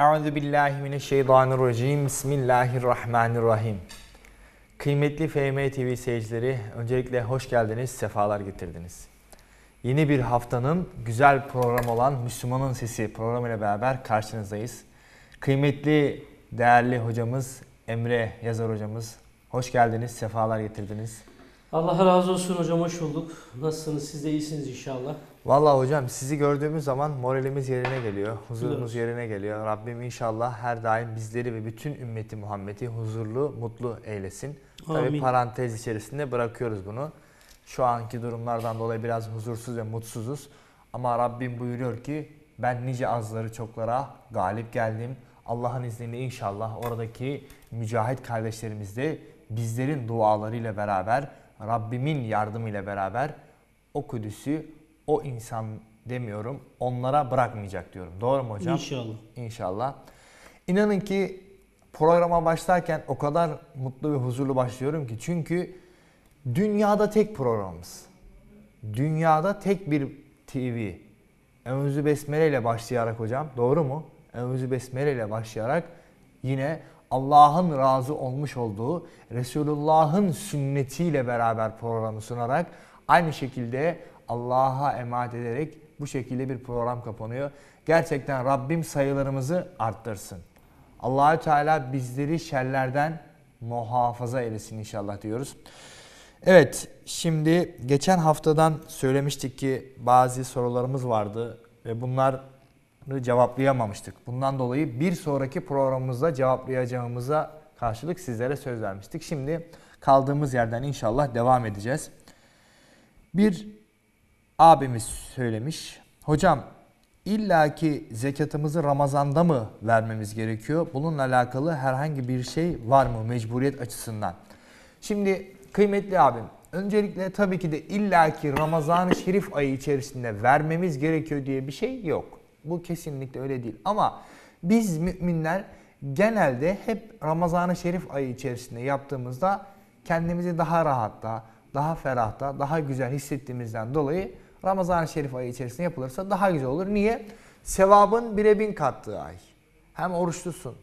Euzubillahimineşşeytanirracim. Bismillahirrahmanirrahim. Kıymetli FM TV seyircileri, öncelikle hoş geldiniz, sefalar getirdiniz. Yeni bir haftanın güzel programı olan Müslüman'ın Sesi programıyla beraber karşınızdayız. Kıymetli, değerli hocamız Emre Yazar hocamız, hoş geldiniz, sefalar getirdiniz. Allah razı olsun hocam, hoş bulduk. Nasılsınız? Siz de iyisiniz inşallah. Vallahi hocam, sizi gördüğümüz zaman moralimiz yerine geliyor, huzurumuz yerine geliyor. Rabbim inşallah her daim bizleri ve bütün ümmeti Muhammed'i huzurlu, mutlu eylesin. Amin. Tabii parantez içerisinde bırakıyoruz bunu. Şu anki durumlardan dolayı biraz huzursuz ve mutsuzuz. Ama Rabbim buyuruyor ki, ben nice azları çoklara galip geldim. Allah'ın izniyle inşallah oradaki mücahit kardeşlerimiz de bizlerin dualarıyla beraber, Rabbimin yardımıyla beraber o Kudüs'ü, o insan demiyorum, onlara bırakmayacak diyorum. Doğru mu hocam? İnşallah. İnşallah. İnanın ki programa başlarken o kadar mutlu ve huzurlu başlıyorum ki, çünkü dünyada tek programımız. Dünyada tek bir TV. Envüzü Besmele ile başlayarak hocam, doğru mu? Envüzü Besmele ile başlayarak yine Allah'ın razı olmuş olduğu Resulullah'ın sünnetiyle beraber programı sunarak, aynı şekilde Allah'a emanet ederek bu şekilde bir program kapanıyor. Gerçekten Rabbim sayılarımızı arttırsın. Allahu Teala bizleri şerlerden muhafaza eylesin inşallah diyoruz. Evet, şimdi geçen haftadan söylemiştik ki bazı sorularımız vardı ve bunları cevaplayamamıştık. Bundan dolayı bir sonraki programımızda cevaplayacağımıza karşılık sizlere söz vermiştik. Şimdi kaldığımız yerden inşallah devam edeceğiz. Bir abimiz söylemiş. Hocam, illaki zekatımızı Ramazan'da mı vermemiz gerekiyor? Bununla alakalı herhangi bir şey var mı mecburiyet açısından? Şimdi kıymetli abim, öncelikle tabii ki de illaki Ramazan-ı Şerif ayı içerisinde vermemiz gerekiyor diye bir şey yok. Bu kesinlikle öyle değil. Ama biz müminler genelde hep Ramazan-ı Şerif ayı içerisinde yaptığımızda kendimizi daha rahatta, daha ferahta, daha güzel hissettiğimizden dolayı Ramazan-ı Şerif ayı içerisinde yapılırsa daha güzel olur. Niye? Sevabın 1'e 1000 kattığı ay. Hem oruçlusun,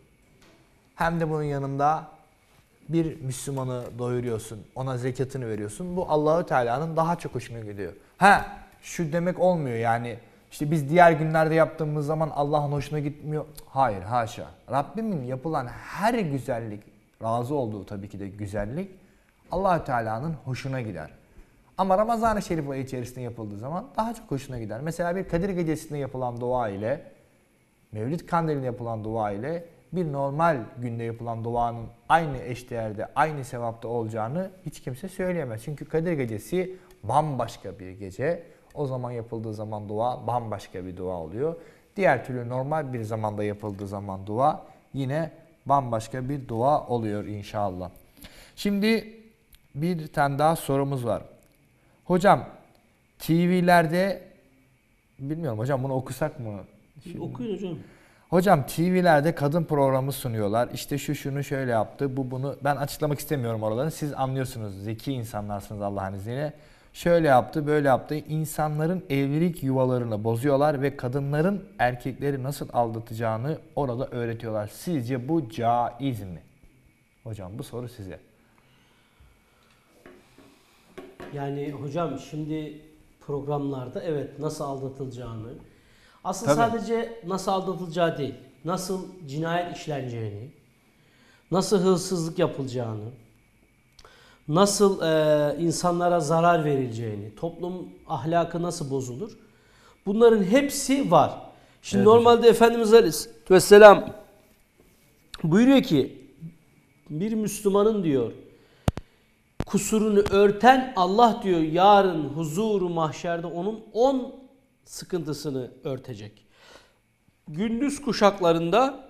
hem de bunun yanında bir Müslümanı doyuruyorsun, ona zekatını veriyorsun. Bu Allahu Teala'nın daha çok hoşuna gidiyor. Ha, şu demek olmuyor yani, işte biz diğer günlerde yaptığımız zaman Allah'ın hoşuna gitmiyor. Hayır, haşa. Rabbimin yapılan her güzellik, razı olduğu tabii ki de güzellik, Allahu Teala'nın hoşuna gider. Ama Ramazan-ı Şerif ayı içerisinde yapıldığı zaman daha çok hoşuna gider. Mesela bir Kadir gecesinde yapılan dua ile, Mevlid Kandil'de yapılan dua ile bir normal günde yapılan duanın aynı eşdeğerde, aynı sevapta olacağını hiç kimse söyleyemez. Çünkü Kadir gecesi bambaşka bir gece. O zaman yapıldığı zaman dua bambaşka bir dua oluyor. Diğer türlü normal bir zamanda yapıldığı zaman dua yine bambaşka bir dua oluyor inşallah. Şimdi bir tane daha sorumuz var. Hocam, TV'lerde, bilmiyorum hocam bunu okusak mı? Şimdi, okuyun hocam. Hocam, TV'lerde kadın programı sunuyorlar. İşte şu şunu şöyle yaptı, bu bunu. Ben açıklamak istemiyorum oraları. Siz anlıyorsunuz. Zeki insanlarsınız Allah'ın izniyle. Şöyle yaptı, böyle yaptı. İnsanların evlilik yuvalarını bozuyorlar ve kadınların erkekleri nasıl aldatacağını orada öğretiyorlar. Sizce bu caiz mi? Hocam, bu soru size. Yani hocam, şimdi programlarda evet nasıl aldatılacağını, aslında sadece nasıl aldatılacağı değil, nasıl cinayet işleneceğini, nasıl hırsızlık yapılacağını, nasıl insanlara zarar verileceğini, toplum ahlakı nasıl bozulur, bunların hepsi var. Şimdi evet, normalde hocam, Efendimiz Aleyhisselam buyuruyor ki, bir Müslümanın diyor kusurunu örten Allah diyor yarın huzuru mahşerde onun 10 sıkıntısını örtecek. Gündüz kuşaklarında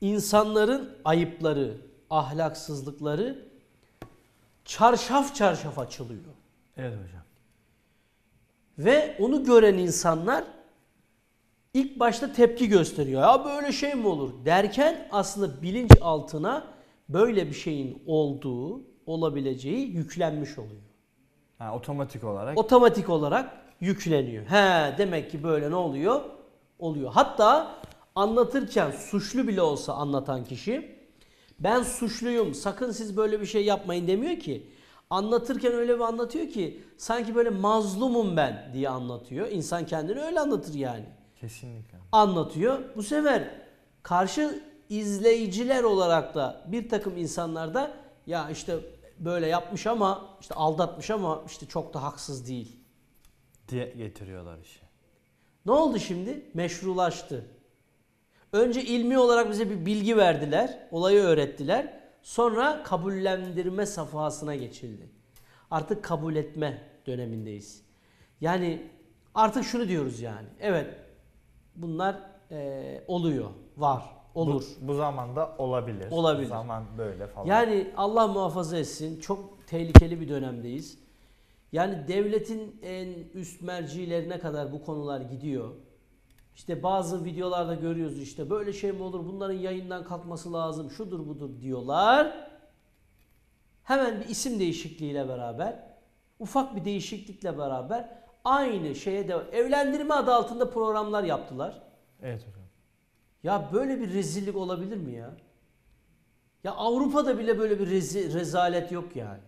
insanların ayıpları, ahlaksızlıkları çarşaf çarşaf açılıyor. Evet hocam. Ve onu gören insanlar ilk başta tepki gösteriyor. Ya böyle şey mi olur derken aslında bilinçaltına böyle bir şeyin olduğu, olabileceği yüklenmiş oluyor. Ha, otomatik olarak. Otomatik olarak yükleniyor. He, demek ki böyle ne oluyor? Oluyor. Hatta anlatırken suçlu bile olsa anlatan kişi, ben suçluyum, sakın siz böyle bir şey yapmayın demiyor ki. Anlatırken öyle bir anlatıyor ki sanki böyle mazlumum ben diye anlatıyor. İnsan kendini öyle anlatır yani. Kesinlikle. Anlatıyor. Bu sefer karşı izleyiciler olarak da bir takım insanlar da ya işte böyle yapmış ama işte aldatmış ama işte çok da haksız değil diye getiriyorlar işi. Ne oldu şimdi? Meşrulaştı. Önce ilmi olarak bize bir bilgi verdiler, olayı öğrettiler. Sonra kabullendirme safhasına geçildi. Artık kabul etme dönemindeyiz. Yani artık şunu diyoruz yani. Evet, bunlar oluyor, var, olur. Bu zamanda olabilir. Olabilir. Bu zaman böyle falan. Yani Allah muhafaza etsin, çok tehlikeli bir dönemdeyiz. Yani devletin en üst mercilerine kadar bu konular gidiyor. İşte bazı videolarda görüyoruz işte böyle şey mi olur, bunların yayından kalkması lazım, şudur budur diyorlar. Hemen bir isim değişikliğiyle beraber, ufak bir değişiklikle beraber aynı şeye devam. Evlendirme adı altında programlar yaptılar. Evet hocam. Ya böyle bir rezillik olabilir mi ya? Ya Avrupa'da bile böyle bir rezalet yok yani.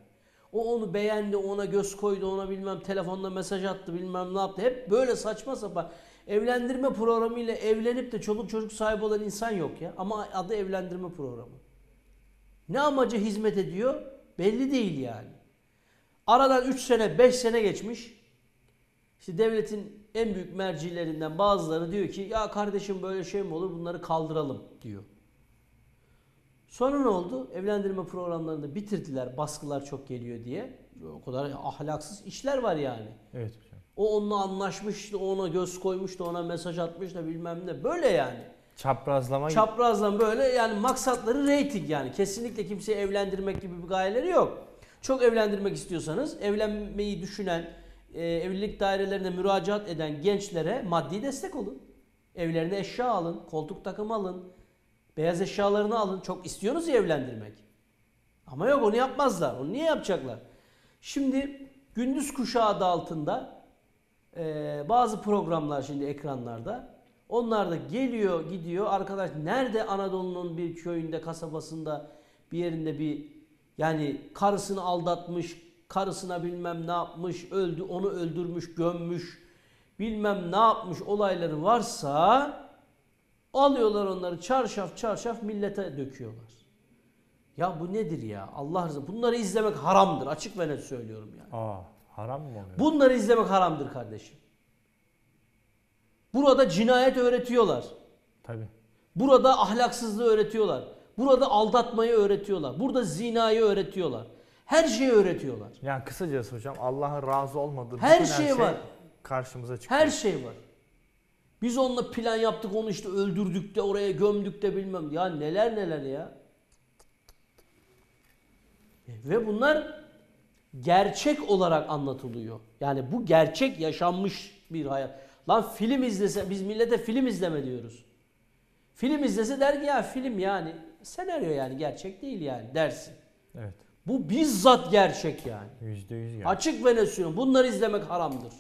O onu beğendi, ona göz koydu, ona bilmem telefonda mesaj attı, bilmem ne yaptı. Hep böyle saçma sapan. Evlendirme programıyla evlenip de çoluk çocuk sahibi olan insan yok ya. Ama adı evlendirme programı. Ne amaca hizmet ediyor? Belli değil yani. Aradan 3 sene, 5 sene geçmiş. İşte devletin en büyük mercilerinden bazıları diyor ki ya kardeşim böyle şey mi olur, bunları kaldıralım diyor. Sonra ne oldu? Evlendirme programlarını bitirdiler, baskılar çok geliyor diye. O kadar ahlaksız işler var yani. Evet. O onunla anlaşmıştı, ona göz koymuştu, ona mesaj atmıştı bilmem ne. Böyle yani. Çaprazlama. Çaprazlama böyle yani, maksatları reyting yani. Kesinlikle kimseyi evlendirmek gibi bir gayeleri yok. Çok evlendirmek istiyorsanız evlenmeyi düşünen, evlilik dairelerine müracaat eden gençlere maddi destek olun. Evlerine eşya alın, koltuk takımı alın, beyaz eşyalarını alın. Çok istiyorsunuz ya evlendirmek. Ama yok, onu yapmazlar. Onu niye yapacaklar? Şimdi gündüz kuşağı adı altında bazı programlar şimdi ekranlarda, onlar da geliyor gidiyor arkadaş, nerede Anadolu'nun bir köyünde, kasabasında bir yerinde bir yani karısını aldatmış, karısına bilmem ne yapmış, öldü, onu öldürmüş, gömmüş, bilmem ne yapmış olayları varsa alıyorlar onları çarşaf çarşaf millete döküyorlar. Ya bu nedir ya? Allah razı olsun. Bunları izlemek haramdır, açık ve net söylüyorum yani. Aa. Haram mı oluyor? Bunları izlemek haramdır kardeşim. Burada cinayet öğretiyorlar. Tabii. Burada ahlaksızlığı öğretiyorlar. Burada aldatmayı öğretiyorlar. Burada zinayı öğretiyorlar. Her şeyi öğretiyorlar. Yani kısacası hocam, Allah'ın razı olmadığı her şey var. Karşımıza çıkıyor. Her şey var. Biz onunla plan yaptık, onu işte öldürdük de oraya gömdük de bilmem. Ya neler neler ya. Ve bunlar gerçek olarak anlatılıyor. Yani bu gerçek, yaşanmış bir hayat. Lan film izlese, biz millete film izleme diyoruz. Film izlese der ki ya film yani senaryo yani, gerçek değil yani dersin. Evet. Bu bizzat gerçek yani. %100 gerçek. Açık ve net söylüyorum. Bunları izlemek haramdır.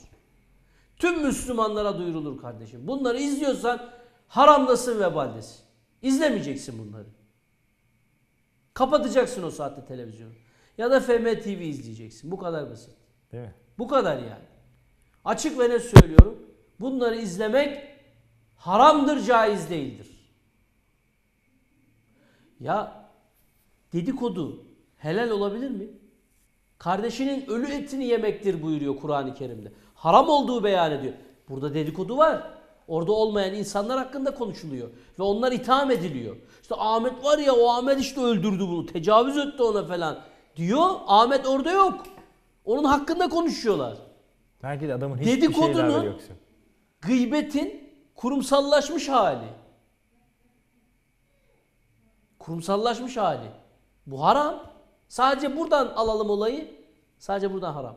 Tüm Müslümanlara duyurulur kardeşim. Bunları izliyorsan haramdasın, vebaldesin. İzlemeyeceksin bunları. Kapatacaksın o saatte televizyonu. Ya da FM TV izleyeceksin. Bu kadar basit. Değil mi? Bu kadar yani. Açık ve net söylüyorum. Bunları izlemek haramdır, caiz değildir. Ya dedikodu helal olabilir mi? Kardeşinin ölü etini yemektir buyuruyor Kur'an-ı Kerim'de. Haram olduğu beyan ediyor. Burada dedikodu var. Orada olmayan insanlar hakkında konuşuluyor. Ve onlar itham ediliyor. İşte Ahmet var ya, o Ahmet işte öldürdü bunu. Tecavüz etti ona falan diyor. Ahmet orada yok. Onun hakkında konuşuyorlar. Belki de adamın hiçbir dedikodunun, şeyle haberi yoksa. Gıybetin kurumsallaşmış hali. Kurumsallaşmış hali. Bu haram. Sadece buradan alalım olayı. Sadece buradan haram.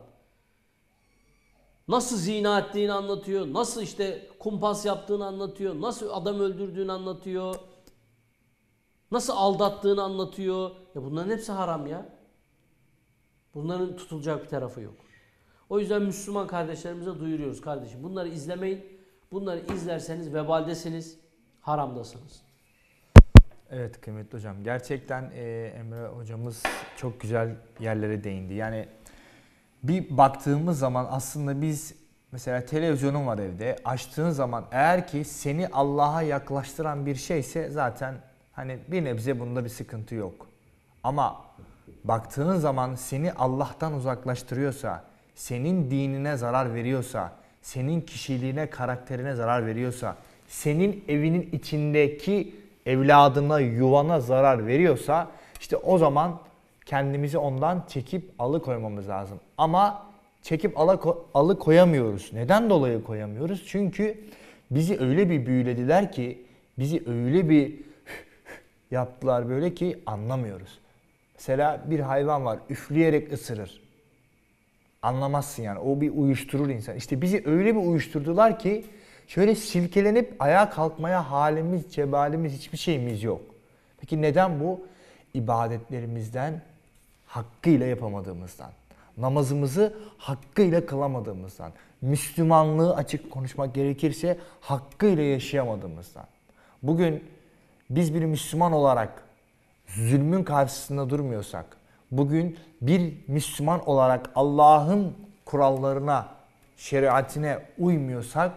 Nasıl zina ettiğini anlatıyor. Nasıl işte kumpas yaptığını anlatıyor. Nasıl adam öldürdüğünü anlatıyor. Nasıl aldattığını anlatıyor. Ya bunların hepsi haram ya. Bunların tutulacak bir tarafı yok. O yüzden Müslüman kardeşlerimize duyuruyoruz kardeşim. Bunları izlemeyin. Bunları izlerseniz vebaldesiniz. haramdasınız. Evet kıymetli hocam. Gerçekten Emre hocamız çok güzel yerlere değindi. Yani bir baktığımız zaman aslında biz mesela televizyonun var evde. Açtığın zaman eğer ki seni Allah'a yaklaştıran bir şeyse zaten hani bir nebze bunda bir sıkıntı yok. Ama baktığın zaman seni Allah'tan uzaklaştırıyorsa, senin dinine zarar veriyorsa, senin kişiliğine, karakterine zarar veriyorsa, senin evinin içindeki evladına, yuvana zarar veriyorsa işte o zaman kendimizi ondan çekip alıkoymamız lazım. Ama çekip alıkoyamıyoruz. Neden dolayı koyamıyoruz? Çünkü bizi öyle bir büyülediler ki, bizi öyle bir yaptılar böyle ki anlamıyoruz. Mesela bir hayvan var, üfleyerek ısırır. Anlamazsın yani, o bir uyuşturur insan. İşte bizi öyle bir uyuşturdular ki şöyle silkelenip ayağa kalkmaya halimiz, cebalimiz, hiçbir şeyimiz yok. Peki neden bu? İbadetlerimizden hakkıyla yapamadığımızdan, namazımızı hakkıyla kılamadığımızdan, Müslümanlığı açık konuşmak gerekirse hakkıyla yaşayamadığımızdan. Bugün biz bir Müslüman olarak zulmün karşısında durmuyorsak, bugün bir Müslüman olarak Allah'ın kurallarına, şeriatine uymuyorsak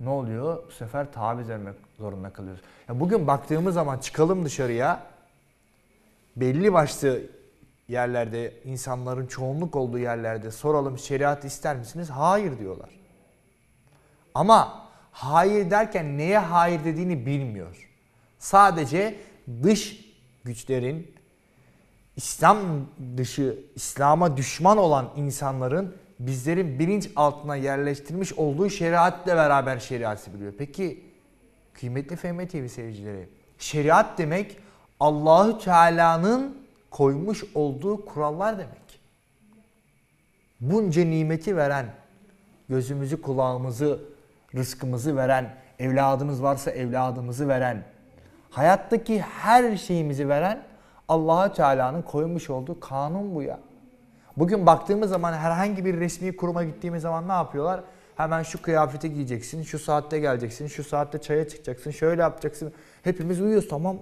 ne oluyor? Bu sefer taviz vermek zorunda kalıyoruz. Ya bugün baktığımız zaman çıkalım dışarıya, belli başlı yerlerde, insanların çoğunluk olduğu yerlerde soralım şeriat ister misiniz? Hayır diyorlar. Ama hayır derken neye hayır dediğini bilmiyor. Sadece dış güçlerin, İslam dışı, İslam'a düşman olan insanların bizlerin bilinç altına yerleştirmiş olduğu şeriatla beraber şeriatı biliyor. Peki kıymetli FM TV seyircileri, şeriat demek Allahu Teala'nın koymuş olduğu kurallar demek. Bunca nimeti veren, gözümüzü, kulağımızı, rızkımızı veren, evladımız varsa evladımızı veren, hayattaki her şeyimizi veren Allahu Teala'nın koymuş olduğu kanun bu ya. Bugün baktığımız zaman herhangi bir resmi kuruma gittiğimiz zaman ne yapıyorlar? Hemen şu kıyafeti giyeceksin, şu saatte geleceksin, şu saatte çaya çıkacaksın, şöyle yapacaksın. Hepimiz uyuyoruz. Tamam.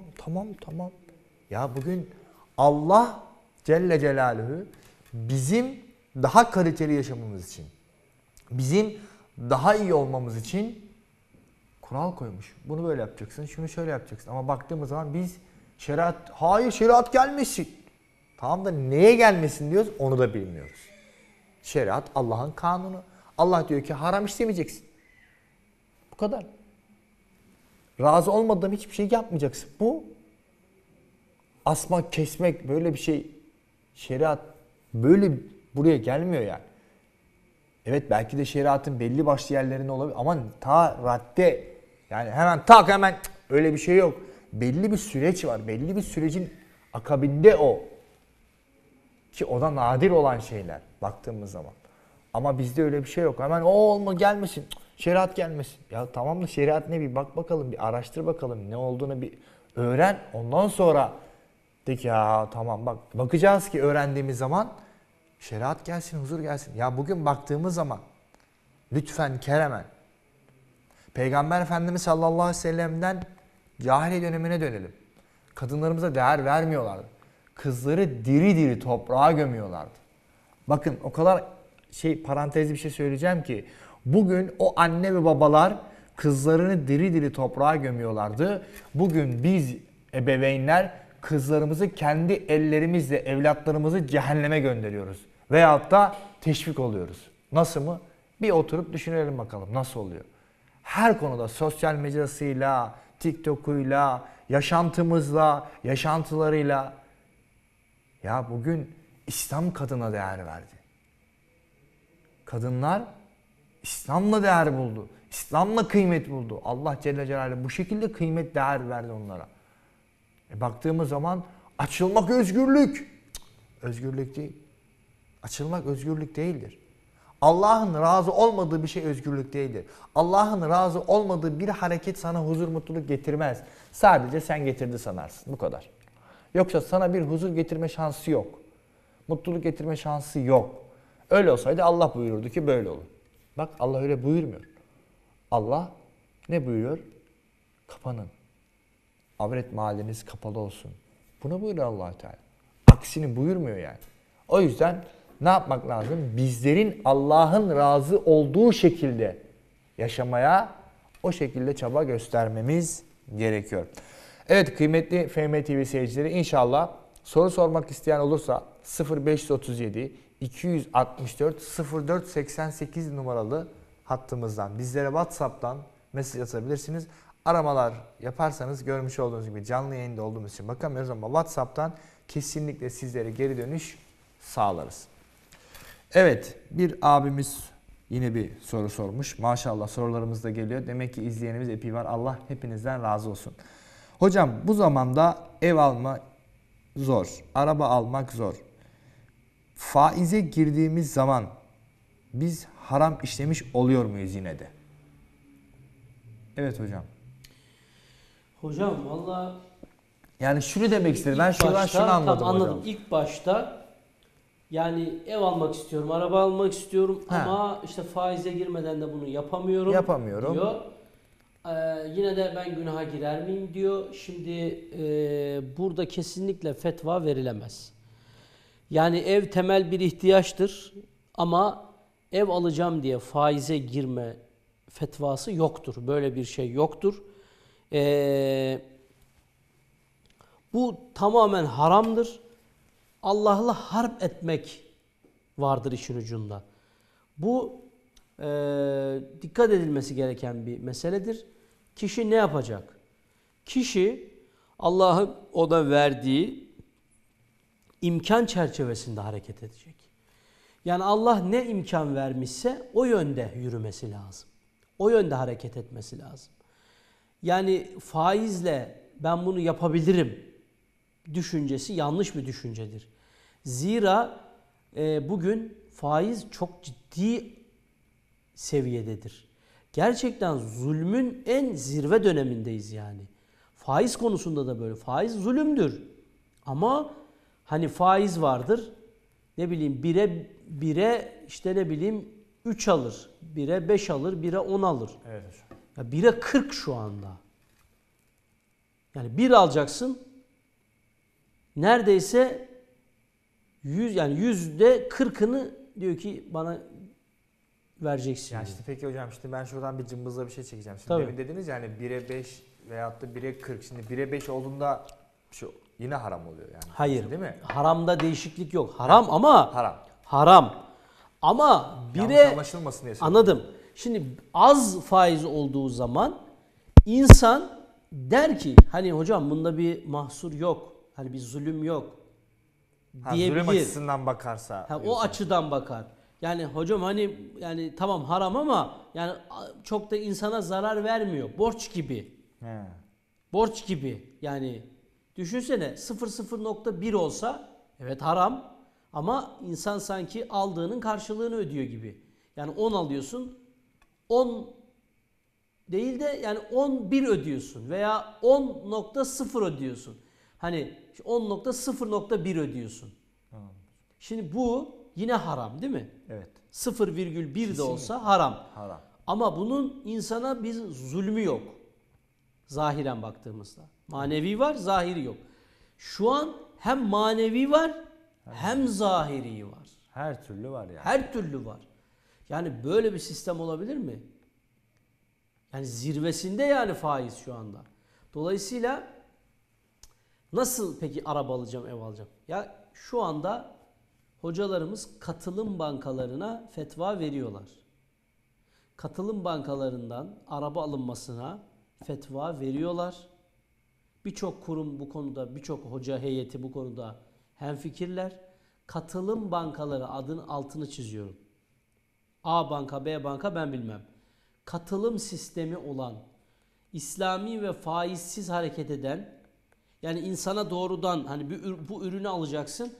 Ya bugün Allah Celle Celaluhu bizim daha kaliteli yaşamamız için, bizim daha iyi olmamız için kural koymuş. Bunu böyle yapacaksın, şunu şöyle yapacaksın. Ama baktığımız zaman biz şeriat, hayır şeriat gelmesin. Tamam da neye gelmesin diyoruz onu da bilmiyoruz. Şeriat Allah'ın kanunu. Allah diyor ki haram işlemeyeceksin. Bu kadar. Razı olmadığım hiçbir şey yapmayacaksın. Bu asmak, kesmek böyle bir şey. Şeriat böyle buraya gelmiyor yani. Evet belki de şeriatın belli başlı yerlerinde olabilir ama ta radde yani hemen tak hemen öyle bir şey yok. Belli bir süreç var. Belli bir sürecin akabinde o. Ki o da nadir olan şeyler baktığımız zaman. Ama bizde öyle bir şey yok. Hemen o olma gelmesin, şeriat gelmesin. Ya tamam da şeriat ne, bir bak bakalım, bir araştır bakalım. Ne olduğunu bir öğren. Ondan sonra de ki ya tamam bak, bakacağız ki öğrendiğimiz zaman şeriat gelsin, huzur gelsin. Ya bugün baktığımız zaman lütfen keremen Peygamber Efendimiz sallallahu aleyhi ve sellem'den cahiliye dönemine dönelim. Kadınlarımıza değer vermiyorlardı. Kızları diri diri toprağa gömüyorlardı. Bakın o kadar parantezli bir şey söyleyeceğim ki bugün o anne ve babalar kızlarını diri diri toprağa gömüyorlardı. Bugün biz ebeveynler kızlarımızı kendi ellerimizle, evlatlarımızı cehenneme gönderiyoruz. Veyahut da teşvik oluyoruz. Nasıl mı? Bir oturup düşünelim bakalım nasıl oluyor. Her konuda sosyal medyasıyla, TikTok'uyla, yaşantımızla, yaşantılarıyla. Ya bugün İslam kadına değer verdi. Kadınlar İslam'la değer buldu. İslam'la kıymet buldu. Allah Celle Celaluhu bu şekilde kıymet, değer verdi onlara. Baktığımız zaman açılmak özgürlük. Cık, özgürlük değil. Açılmak özgürlük değildir. Allah'ın razı olmadığı bir şey özgürlük değildir. Allah'ın razı olmadığı bir hareket sana huzur, mutluluk getirmez. Sadece sen getirdi sanarsın. Bu kadar. Yoksa sana bir huzur getirme şansı yok. Mutluluk getirme şansı yok. Öyle olsaydı Allah buyururdu ki böyle olur. Bak Allah öyle buyurmuyor. Allah ne buyuruyor? kapanın. Avret mahalleniz kapalı olsun. Buna buyuruyor Allah-u Teala. Aksini buyurmuyor yani. O yüzden ne yapmak lazım? Bizlerin Allah'ın razı olduğu şekilde yaşamaya, o şekilde çaba göstermemiz gerekiyor. Evet kıymetli FM TV seyircileri, inşallah soru sormak isteyen olursa 0537-264-0488 numaralı hattımızdan bizlere WhatsApp'tan mesaj atabilirsiniz. Aramalar yaparsanız görmüş olduğunuz gibi canlı yayında olduğumuz için bakamıyoruz ama WhatsApp'tan kesinlikle sizlere geri dönüş sağlarız. Evet bir abimiz yine bir soru sormuş. Maşallah sorularımız da geliyor. Demek ki izleyenimiz epey var. Allah hepinizden razı olsun. Hocam bu zamanda ev alma zor, araba almak zor. Faize girdiğimiz zaman biz haram işlemiş oluyor muyuz yine de? Evet hocam. Hocam valla... Yani şunu demek istedim. Ben şuradan şunu anladım hocam. Anladım. İlk başta yani ev almak istiyorum, araba almak istiyorum ama işte faize girmeden de bunu yapamıyorum. Yapamıyorum diyor. Yine de ben günaha girer miyim diyor. Şimdi burada kesinlikle fetva verilemez. Yani ev temel bir ihtiyaçtır ama ev alacağım diye faize girme fetvası yoktur. Böyle bir şey yoktur. Bu tamamen haramdır. Allah'la harp etmek vardır işin ucunda. Bu dikkat edilmesi gereken bir meseledir. Kişi ne yapacak? Kişi Allah'ın ona verdiği imkan çerçevesinde hareket edecek. Yani Allah ne imkan vermişse o yönde yürümesi lazım. O yönde hareket etmesi lazım. Yani faizle ben bunu yapabilirim düşüncesi yanlış bir düşüncedir. Zira bugün faiz çok ciddi seviyededir. Gerçekten zulmün en zirve dönemindeyiz yani. Faiz konusunda da böyle. Faiz zulümdür. Ama hani faiz vardır. Ne bileyim 1'e işte ne bileyim 3 alır. 1'e 5 alır. 1'e 10 alır. Evet. Ya 1'e 40 şu anda. Yani 1 alacaksın. Neredeyse 100 yani %40'ını diyor ki bana vereceksin. Yani işte peki hocam işte ben şuradan bir cımbızla bir şey çekeceğim. Şimdi demin dediniz yani 1'e 5 veyahut da 1'e 40. Şimdi 1'e 5 olduğunda şu yine haram oluyor yani. Hayır. Değil mi? Haramda değişiklik yok. Haram ama haram. Ama 1'e anlaşılmasın diye söylüyorum. Anladım. Şimdi az faiz olduğu zaman insan der ki hani hocam bunda bir mahsur yok. Hani bir zulüm yok. Diyebilir. Zulüm açısından bakarsa. O açıdan bakar. Yani hocam hani yani tamam haram ama yani çok da insana zarar vermiyor. Borç gibi. He. Borç gibi. Yani düşünsene 0,0,1 olsa evet haram ama insan sanki aldığının karşılığını ödüyor gibi. Yani 10 alıyorsun 10 değil de yani 11 ödüyorsun veya 10,0 ödüyorsun. Hani 10,0,1 ödüyorsun. Hı. Şimdi bu yine haram değil mi? Evet. 0,1 de olsa haram. Haram. Ama bunun insana bir zulmü yok. Zahiren baktığımızda. Manevi var, zahiri yok. Şu an hem manevi var hem zahiri var. Her türlü var yani. Her türlü var. Yani böyle bir sistem olabilir mi? Yani zirvesinde yani faiz şu anda. Dolayısıyla nasıl peki araba alacağım, ev alacağım? Ya şu anda hocalarımız katılım bankalarına fetva veriyorlar. Katılım bankalarından araba alınmasına fetva veriyorlar. Birçok kurum bu konuda, birçok hoca heyeti bu konuda hemfikirler. Katılım bankaları adının altını çiziyorum. A banka, B banka ben bilmem. Katılım sistemi olan, İslami ve faizsiz hareket eden, yani insana doğrudan hani bu ürünü alacaksın,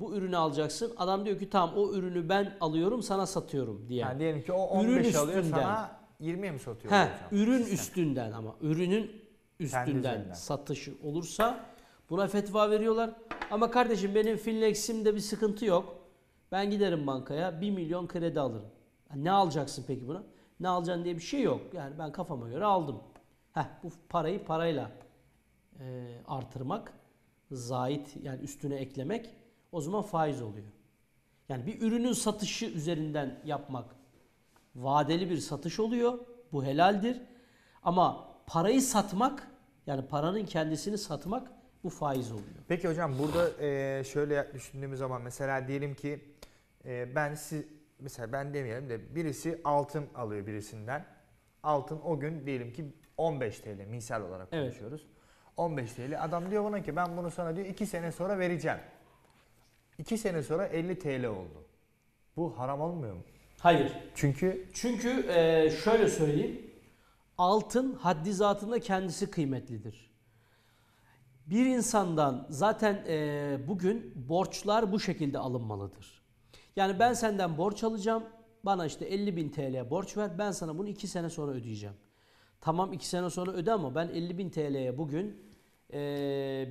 bu ürünü alacaksın. Adam diyor ki tamam o ürünü ben alıyorum sana satıyorum diye. Yani diyelim ki o 15 alıyor sana 20'ye mi satıyor? He, ürün üstünden ama ürünün üstünden satışı olursa buna fetva veriyorlar. Ama kardeşim benim Finlex'imde bir sıkıntı yok. Ben giderim bankaya 1 milyon kredi alırım. Ne alacaksın peki buna? ne alacaksın diye bir şey yok. Yani ben kafama göre aldım. Bu parayı parayla artırmak, zayit yani üstüne eklemek o zaman faiz oluyor. Yani bir ürünün satışı üzerinden yapmak vadeli bir satış oluyor. Bu helaldir. Ama parayı satmak, yani paranın kendisini satmak, bu faiz oluyor. Peki hocam, burada şöyle düşündüğümüz zaman mesela diyelim ki ben demeyelim de birisi altın alıyor birisinden. Altın o gün diyelim ki 15 TL misal olarak konuşuyoruz. Evet. 15 TL. Adam diyor bana ki ben bunu sana diyor 2 sene sonra vereceğim. 2 sene sonra 50 TL oldu. Bu haram olmuyor mu? Hayır. Çünkü şöyle söyleyeyim. Altın haddi zatında kendisi kıymetlidir. Bir insandan zaten bugün borçlar bu şekilde alınmalıdır. Yani ben senden borç alacağım. Bana işte 50.000 TL borç ver. Ben sana bunu 2 sene sonra ödeyeceğim. Tamam, 2 sene sonra öde ama ben 50.000 TL'ye bugün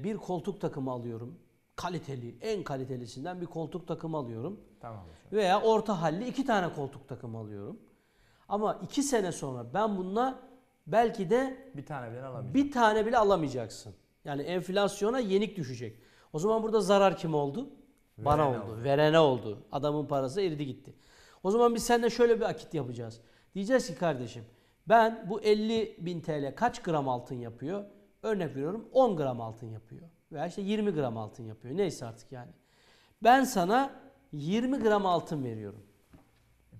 bir koltuk takımı alıyorum. Kaliteli, en kalitelisinden bir koltuk takımı alıyorum. Tamam hocam. Veya orta halli 2 tane koltuk takımı alıyorum. Ama 2 sene sonra ben bununla belki de bir tane bile alamayacaksın. Yani enflasyona yenik düşecek. O zaman burada zarar kim oldu? Bana oldu, verene oldu. Adamın parası eridi gitti. O zaman biz seninle şöyle bir akit yapacağız. Diyeceğiz ki kardeşim, ben bu 50.000 TL kaç gram altın yapıyor? Örnek veriyorum, 10 gram altın yapıyor. Veya işte 20 gram altın yapıyor. Neyse artık yani. Ben sana 20 gram altın veriyorum.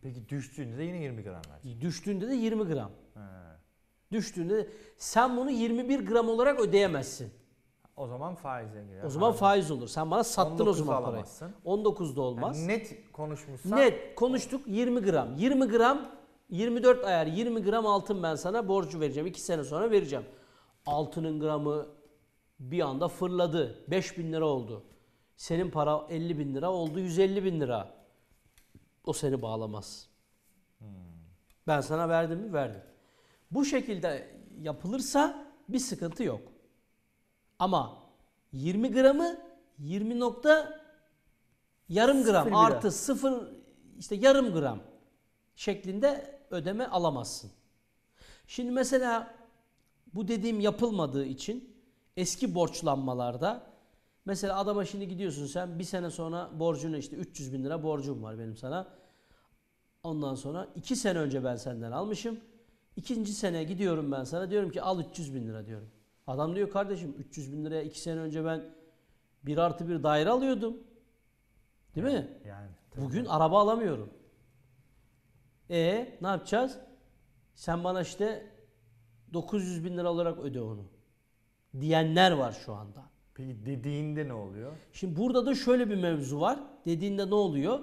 Peki düştüğünde de yine 20 gram vereceksin. Düştüğünde de 20 gram. He. Düştüğünde de sen bunu 21 gram olarak ödeyemezsin. O zaman faize girer. O zaman faiz olur. Sen bana sattın o zaman parayı. 19'da olmaz. Yani net konuşmuşsan. Net konuştuk, 20 gram. 20 gram 24 ayar 20 gram altın ben sana borcu vereceğim. 2 sene sonra vereceğim. Altının gramı bir anda fırladı. 5.000 lira oldu. Senin para 50.000 lira oldu. 150.000 lira. O seni bağlamaz. Ben sana verdim mi? Verdim. Bu şekilde yapılırsa bir sıkıntı yok. Ama 20 gramı 20 nokta yarım gram artı 0 işte yarım gram şeklinde ödeme alamazsın. Şimdi mesela bu dediğim yapılmadığı için eski borçlanmalarda mesela adama şimdi gidiyorsun sen bir sene sonra borcunu işte 300.000 lira borcum var benim sana. Ondan sonra 2 sene önce ben senden almışım. 2. sene gidiyorum ben sana diyorum ki al 300.000 lira diyorum. Adam diyor kardeşim 300.000 liraya 2 sene önce ben 1+1 daire alıyordum. Değil mi? Yani, bugün araba alamıyorum. Ne yapacağız? Sen bana işte 900.000 lira olarak öde onu. Diyenler var şu anda. Peki dediğinde ne oluyor? Şimdi burada da şöyle bir mevzu var. Dediğinde ne oluyor?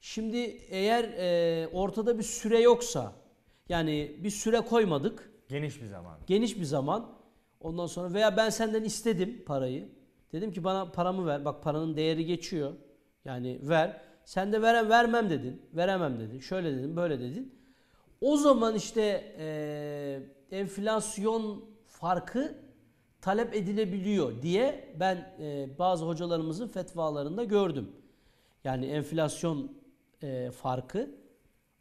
Şimdi eğer ortada bir süre yoksa, yani bir süre koymadık. Geniş bir zaman. Geniş bir zaman. Ondan sonra veya ben senden istedim parayı. Dedim ki bana paramı ver. Bak paranın değeri geçiyor. Yani ver. Sen de vermem dedin. Veremem dedin. Şöyle dedin, böyle dedin. O zaman işte enflasyon farkı talep edilebiliyor diye ben bazı hocalarımızın fetvalarında gördüm. Yani enflasyon farkı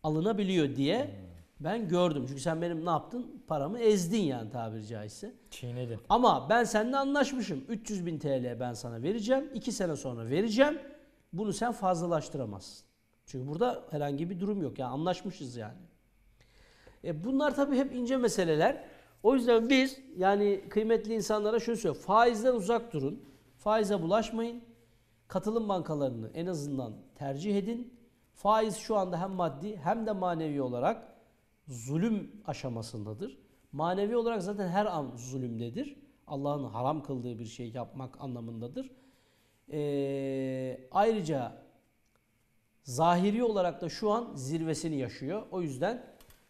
alınabiliyor diye ben gördüm. Çünkü sen benim ne yaptın? Paramı ezdin yani tabiri caizse. Çiğnedin. Ama ben seninle anlaşmışım. 300.000 TL ben sana vereceğim. 2 sene sonra vereceğim. Bunu sen fazlalaştıramazsın. Çünkü burada herhangi bir durum yok. Yani anlaşmışız yani. Bunlar tabii hep ince meseleler. O yüzden biz yani kıymetli insanlara şunu söylüyorum. Faizden uzak durun. Faize bulaşmayın. Katılım bankalarını en azından tercih edin. Faiz şu anda hem maddi hem de manevi olarak zulüm aşamasındadır. Manevi olarak zaten her an zulümdedir. Allah'ın haram kıldığı bir şey yapmak anlamındadır. Ayrıca zahiri olarak da şu an zirvesini yaşıyor. O yüzden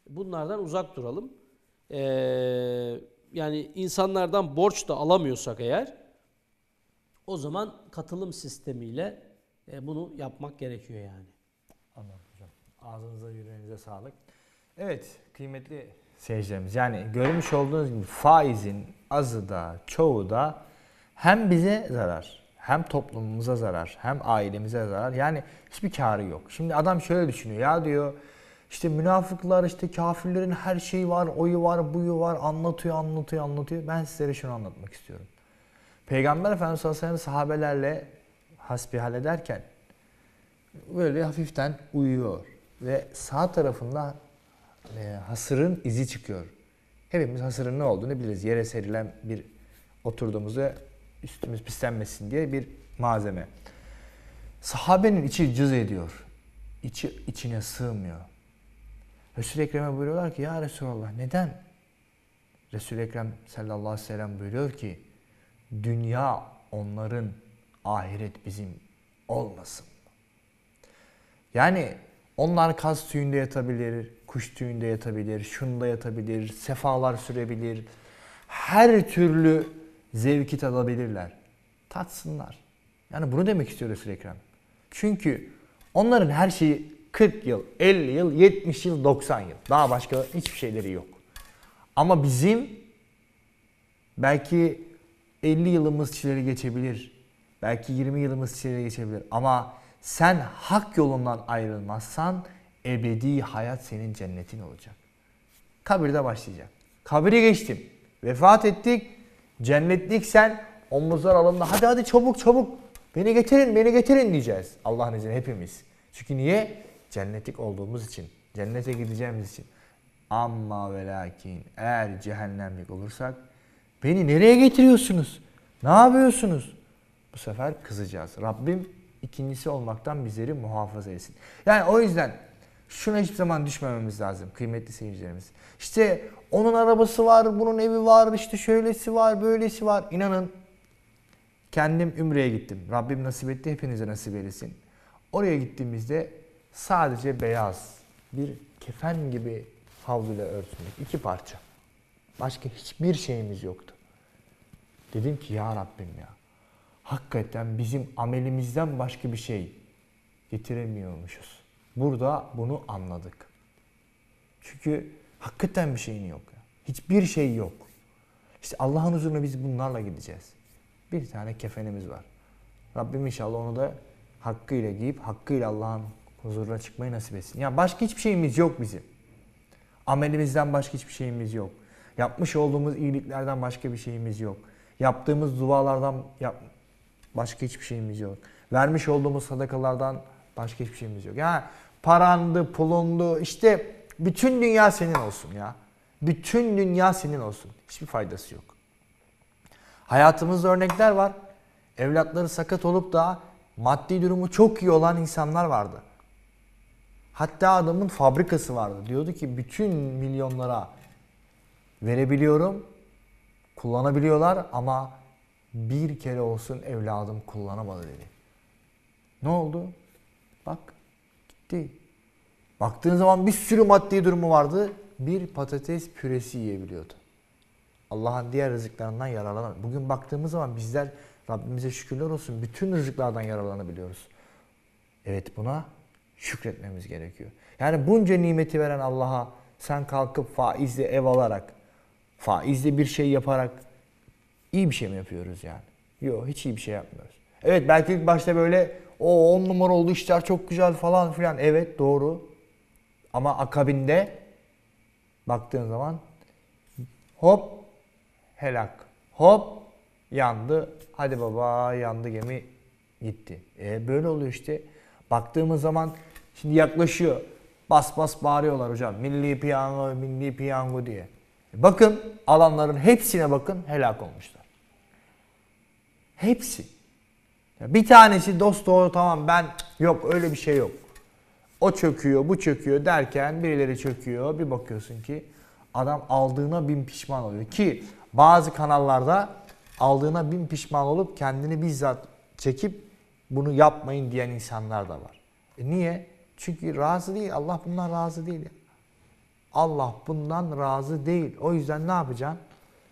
bunlardan uzak duralım. Yani insanlardan borç da alamıyorsak eğer, o zaman katılım sistemiyle bunu yapmak gerekiyor yani. Anladım hocam. Ağzınıza yüreğinize sağlık. Evet kıymetli seyircilerimiz, yani görmüş olduğunuz gibi faizin azı da çoğu da hem bize zarar, hem toplumumuza zarar, hem ailemize zarar. Yani hiçbir kârı yok. Şimdi adam şöyle düşünüyor. Ya diyor İşte münafıklar, işte kafirlerin her şeyi var, oyu var, buyu var, anlatıyor. Ben sizlere şunu anlatmak istiyorum. Peygamber Efendimiz sallallahu aleyhi ve sellem sahabelerle hasbihal ederken böyle hafiften uyuyor ve sağ tarafında hasırın izi çıkıyor. Hepimiz hasırın ne olduğunu biliriz. Yere serilen, bir oturduğumuzda üstümüz pislenmesin diye bir malzeme. Sahabenin içi cız ediyor. İçi içine sığmıyor. Resul-i Ekrem'e buyuruyorlar ki, ya Resulallah neden? Resul-i Ekrem sallallahu aleyhi ve sellem buyuruyor ki, dünya onların, ahiret bizim olmasın. Yani onlar kaz tüyünde yatabilir, kuş tüyünde yatabilir, şunda yatabilir, sefalar sürebilir. Her türlü zevki tadabilirler. Tatsınlar. Yani bunu demek istiyor Resul-i Ekrem. Çünkü onların her şeyi 40 yıl, 50 yıl, 70 yıl, 90 yıl. Daha başka hiçbir şeyleri yok. Ama bizim belki 50 yılımız çileli geçebilir. Belki 20 yılımız çileli geçebilir. Ama sen hak yolundan ayrılmazsan ebedi hayat senin cennetin olacak. Kabirde başlayacak. Kabiri geçtim. Vefat ettik. Cennetlik sen. Omuzlar alımda. Hadi hadi çabuk çabuk. Beni getirin, beni getirin diyeceğiz. Allah'ın izniyle hepimiz. Çünkü niye? Cennetlik olduğumuz için. Cennete gideceğimiz için. Amma ve lakin eğer cehennemlik olursak, beni nereye getiriyorsunuz? Ne yapıyorsunuz? Bu sefer kızacağız. Rabbim ikincisi olmaktan bizleri muhafaza etsin. Yani o yüzden şuna hiçbir zaman düşmememiz lazım kıymetli seyircilerimiz. İşte onun arabası var, bunun evi var, işte şöylesi var, böylesi var. İnanın kendim Ümre'ye gittim. Rabbim nasip etti, hepinize nasip eylesin. Oraya gittiğimizde sadece beyaz bir kefen gibi havluyla örtülmüş. 2 parça. Başka hiçbir şeyimiz yoktu. Dedim ki ya Rabbim ya. Hakikaten bizim amelimizden başka bir şey getiremiyormuşuz. Burada bunu anladık. Çünkü hakikaten bir şeyin yok. Hiçbir şey yok. İşte Allah'ın huzuruna biz bunlarla gideceğiz. Bir tane kefenimiz var. Rabbim inşallah onu da hakkıyla giyip hakkıyla Allah'ın huzuruna çıkmayı nasip etsin. Ya başka hiçbir şeyimiz yok bizim. Amelimizden başka hiçbir şeyimiz yok. Yapmış olduğumuz iyiliklerden başka bir şeyimiz yok. Yaptığımız dualardan başka hiçbir şeyimiz yok. Vermiş olduğumuz sadakalardan başka hiçbir şeyimiz yok. Yani parandı, pulundu, işte bütün dünya senin olsun ya. Bütün dünya senin olsun. Hiçbir faydası yok. Hayatımızda örnekler var. Evlatları sakat olup da maddi durumu çok iyi olan insanlar vardı. Hatta adamın fabrikası vardı. Diyordu ki bütün milyonlara verebiliyorum, kullanabiliyorlar ama bir kere olsun evladım kullanamadı dedi. Ne oldu? Bak gitti. Baktığın zaman bir sürü maddi durumu vardı. Bir patates püresi yiyebiliyordu. Allah'ın diğer rızıklarından yararlanamıyor. Bugün baktığımız zaman bizler Rabbimize şükürler olsun bütün rızıklardan yararlanabiliyoruz. Evet, buna şükretmemiz gerekiyor. Yani bunca nimeti veren Allah'a sen kalkıp faizle ev alarak, faizle bir şey yaparak iyi bir şey mi yapıyoruz yani? Yok, hiç iyi bir şey yapmıyoruz. Evet, belki ilk başta böyle o 10 numara oldu, işler çok güzel falan filan. Evet, doğru. Ama akabinde baktığın zaman hop helak. Hop yandı. Hadi baba yandı gemi, gitti. Böyle oluyor işte. Baktığımız zaman şimdi yaklaşıyor. Bas bas bağırıyorlar hocam. Milli piyango, milli piyango diye. Bakın alanların hepsine bakın, helak olmuşlar. Hepsi. Bir tanesi dosdoğru tamam ben yok öyle bir şey yok. O çöküyor, bu çöküyor derken birileri çöküyor. Bir bakıyorsun ki adam aldığına bin pişman oluyor. Ki bazı kanallarda aldığına bin pişman olup kendini bizzat çekip bunu yapmayın diyen insanlar da var. Niye? Çünkü razı değil. Allah bundan razı değil. Allah bundan razı değil. O yüzden ne yapacaksın?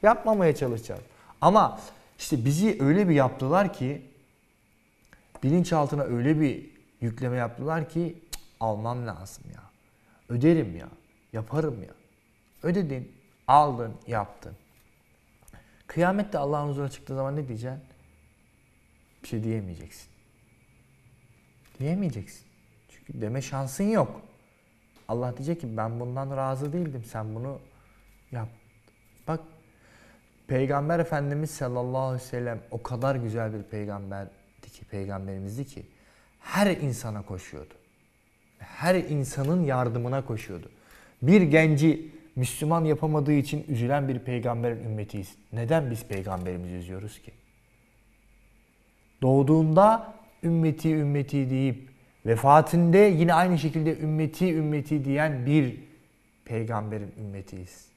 Yapmamaya çalışacaksın. Ama işte bizi öyle bir yaptılar ki, bilinçaltına öyle bir yükleme yaptılar ki almam lazım ya. Öderim ya. Yaparım ya. Ödedin, aldın, yaptın. Kıyamette Allah'ın huzuruna çıktığı zaman ne diyeceksin? Bir şey diyemeyeceksin. Diyemeyeceksin. Çünkü deme şansın yok. Allah diyecek ki ben bundan razı değildim, sen bunu yap. Bak Peygamber Efendimiz sallallahu aleyhi ve sellem o kadar güzel bir peygamberdi ki, peygamberimizdi ki her insana koşuyordu. Her insanın yardımına koşuyordu. Bir genci Müslüman yapamadığı için üzülen bir peygamberin ümmetiyiz. Neden biz peygamberimizi üzüyoruz ki? Doğduğunda ümmeti ümmeti deyip vefatinde yine aynı şekilde ümmeti ümmeti diyen bir peygamberin ümmetiyiz.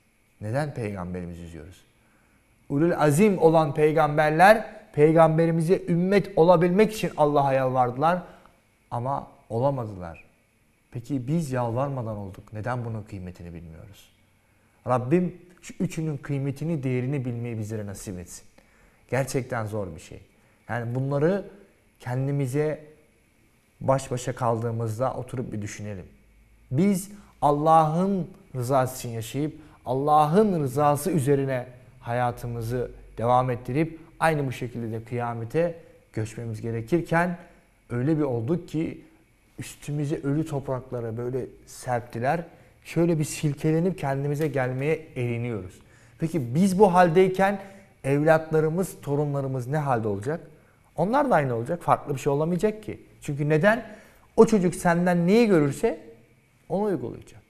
Neden peygamberimizi üzüyoruz? Ulul azim olan peygamberler peygamberimize ümmet olabilmek için Allah'a yalvardılar ama olamadılar. Peki biz yalvarmadan olduk. Neden bunun kıymetini bilmiyoruz? Rabbim şu üçünün kıymetini, değerini bilmeyi bizlere nasip etsin. Gerçekten zor bir şey. Yani bunları kendimize baş başa kaldığımızda oturup bir düşünelim. Biz Allah'ın rızası için yaşayıp Allah'ın rızası üzerine hayatımızı devam ettirip aynı bu şekilde de kıyamete göçmemiz gerekirken öyle bir olduk ki üstümüze ölü topraklara böyle serptiler. Şöyle bir silkelenip kendimize gelmeye eğleniyoruz. Peki biz bu haldeyken evlatlarımız, torunlarımız ne halde olacak? Onlar da aynı olacak. Farklı bir şey olamayacak ki. Çünkü neden? O çocuk senden neyi görürse onu uygulayacak.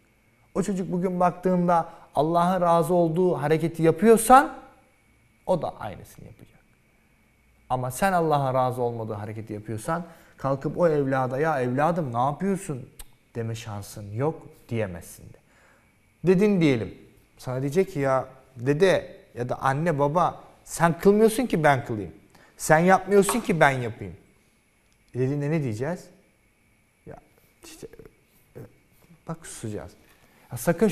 O çocuk bugün baktığında Allah'ın razı olduğu hareketi yapıyorsan o da aynısını yapacak. Ama sen Allah'a razı olmadığı hareketi yapıyorsan kalkıp o evlada ya evladım ne yapıyorsun deme şansın yok diyemezsin de. Dedin diyelim. Sana diyecek ki ya dede ya da anne baba sen kılmıyorsun ki ben kılayım. Sen yapmıyorsun ki ben yapayım. Dediğinde ne diyeceğiz? Ya işte bak susacağız. Ya sakın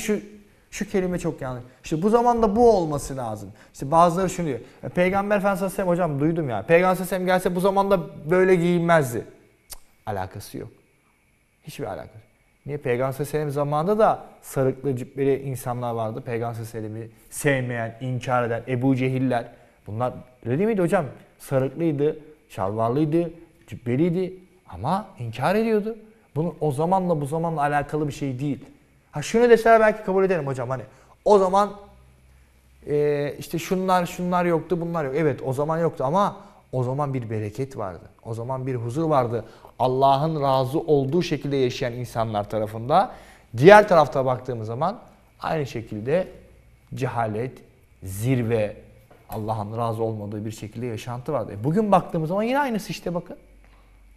şu kelime çok yanlış. İşte bu zamanda bu olması lazım. İşte bazıları şunu diyor. Peygamber Efendimiz Aleyhisselam hocam duydum ya. Peygamber Aleyhisselam gelse bu zamanda böyle giyinmezdi. Cık, alakası yok. Hiçbir alakası yok. Niye? Peygamber Aleyhisselam zamanında da sarıklı cübbeli insanlar vardı. Peygamber Aleyhisselam'ı sevmeyen, inkar eden, Ebu Cehiller. Bunlar öyle değil miydi hocam? Sarıklıydı, şalvarlıydı, cübbeliydi ama inkar ediyordu. Bunun o zamanla bu zamanla alakalı bir şey değil. Ha şunu deseler belki kabul ederim hocam hani o zaman işte şunlar yoktu, bunlar yok. Evet o zaman yoktu ama o zaman bir bereket vardı. O zaman bir huzur vardı. Allah'ın razı olduğu şekilde yaşayan insanlar tarafında. Diğer tarafta baktığımız zaman aynı şekilde cehalet, zirve, Allah'ın razı olmadığı bir şekilde yaşantı vardı. Bugün baktığımız zaman yine aynısı işte bakın.